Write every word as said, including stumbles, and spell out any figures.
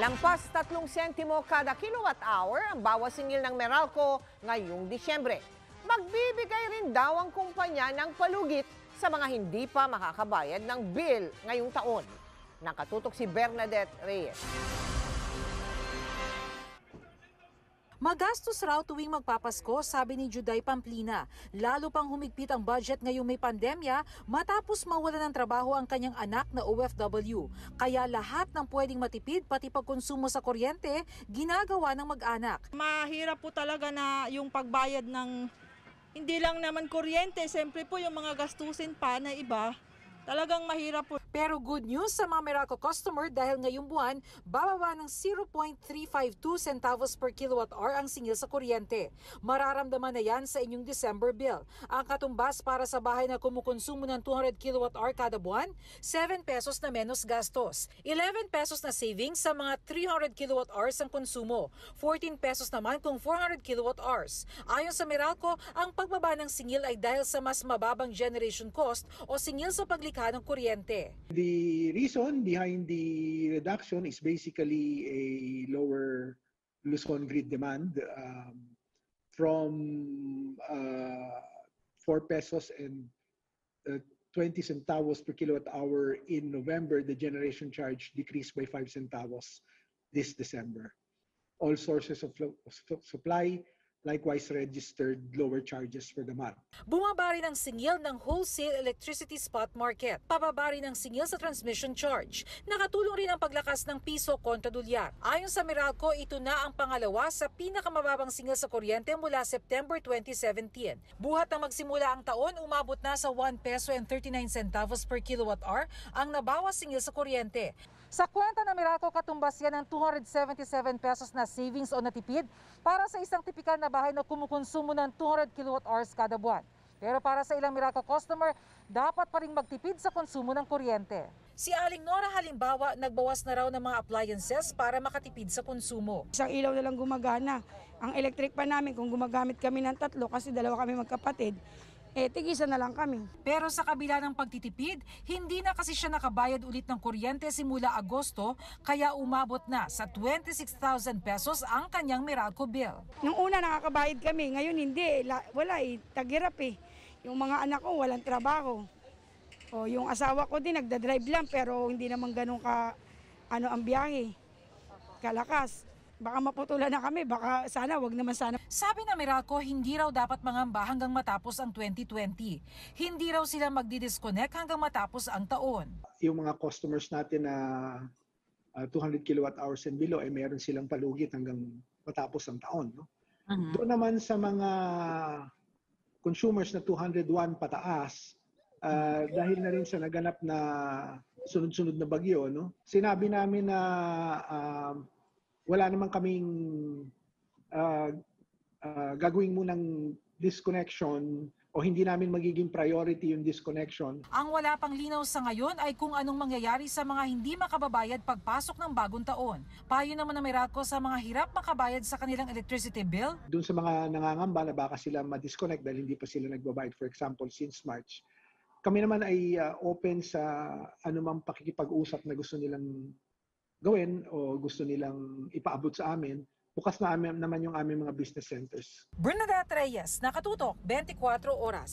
Lampas tatlong sentimo kada kilowatt hour ang bawas singil ng Meralco ngayong Disyembre. Magbibigay rin daw ang kumpanya ng palugit sa mga hindi pa makakabayad ng bill ngayong taon. Nakatutok si Bernadette Reyes. Magastos raw tuwing magpapasko, sabi ni Juday Pamplina. Lalo pang humigpit ang budget ngayong may pandemya matapos mawala ng trabaho ang kanyang anak na O F W. Kaya lahat ng pwedeng matipid, pati pagkonsumo sa kuryente, ginagawa ng mag-anak. Mahirap po talaga na yung pagbayad ng hindi lang naman kuryente, siyempre po yung mga gastusin pa na iba. Talagang mahirap po. Pero good news sa mga Meralco customer dahil ngayong buwan, bababa ng zero point three five two centavos per kilowatt hour ang singil sa kuryente. Mararamdaman na yan sa inyong December bill. Ang katumbas para sa bahay na kumukonsumo ng two hundred kilowatt hour kada buwan, seven pesos na menos gastos. eleven pesos na savings sa mga three hundred kilowatt hours ang konsumo. fourteen pesos naman kung four hundred kilowatt hours. Ayon sa Meralco, ang pagbaba ng singil ay dahil sa mas mababang generation cost o singil sa paglikha ng kuryente. The reason behind the reduction is basically a lower Luzon grid demand um, from uh, four pesos and twenty centavos per kilowatt hour in November. The generation charge decreased by five centavos this December. All sources of supply likewise registered lower charges for the month. Bumaba rin ang singil ng wholesale electricity spot market. Pababa rin ang singil sa transmission charge. Nakatulong rin ang paglakas ng piso kontra dolyar. Ayon sa Meralco, ito na ang pangalawa sa pinakamababang singil sa kuryente mula September twenty seventeen. Buhat na magsimula ang taon, umabot na sa one peso and thirty-nine centavos per kilowatt hour ang nabawas singil sa kuryente. Sa kwenta ng Meralco, katumbas yan ng two hundred seventy-seven pesos na savings o natipid para sa isang tipikal na bahay na kumukonsumo ng two hundred kilowatt hours kada buwan. Pero para sa ilang Meralco customer, dapat pa rin magtipid sa konsumo ng kuryente. Si Aling Nora halimbawa, nagbawas na raw ng mga appliances para makatipid sa konsumo. Isang ilaw na lang gumagana. Ang electric pa namin kung gumagamit kami ng tatlo kasi dalawa kami magkapatid, eh, tigisa na lang kami. Pero sa kabila ng pagtitipid, hindi na kasi siya nakabayad ulit ng kuryente simula Agosto, kaya umabot na sa twenty-six thousand pesos ang kanyang Meralco bill. Nung una nakakabayad kami, ngayon hindi. Wala eh, tagirap eh. Yung mga anak ko walang trabaho. O, yung asawa ko din nagdadrive lang pero hindi naman ganun ka ano, ang biyahe, kalakas. Baka maputulan na kami, baka sana, wag naman sana. Sabi na Meralco, hindi raw dapat mangamba hanggang matapos ang twenty twenty. Hindi raw sila magdi-disconnect hanggang matapos ang taon. Yung mga customers natin na uh, two hundred kilowatt hours and below, eh, meron silang palugit hanggang matapos ang taon. No? Uh-huh. Doon naman sa mga consumers na two hundred one pataas, uh, dahil na rin sa naganap na sunod-sunod na bagyo, no? Sinabi namin na uh, wala naman kaming uh, uh, gagawin munang disconnection o hindi namin magiging priority yung disconnection. Ang wala pang linaw sa ngayon ay kung anong mangyayari sa mga hindi makababayad pagpasok ng bagong taon. Payo naman ng Meralco sa mga hirap makabayad sa kanilang electricity bill. Doon sa mga nangangamba na baka sila ma-disconnect dahil hindi pa sila nagbabayad, for example, since March. Kami naman ay uh, open sa anumang pakikipag-usap na gusto nilang gawin o gusto nilang ipaabot sa amin, bukas na amin, naman yung aming mga business centers. Bernadette Reyes, nakatutok, twenty-four Oras.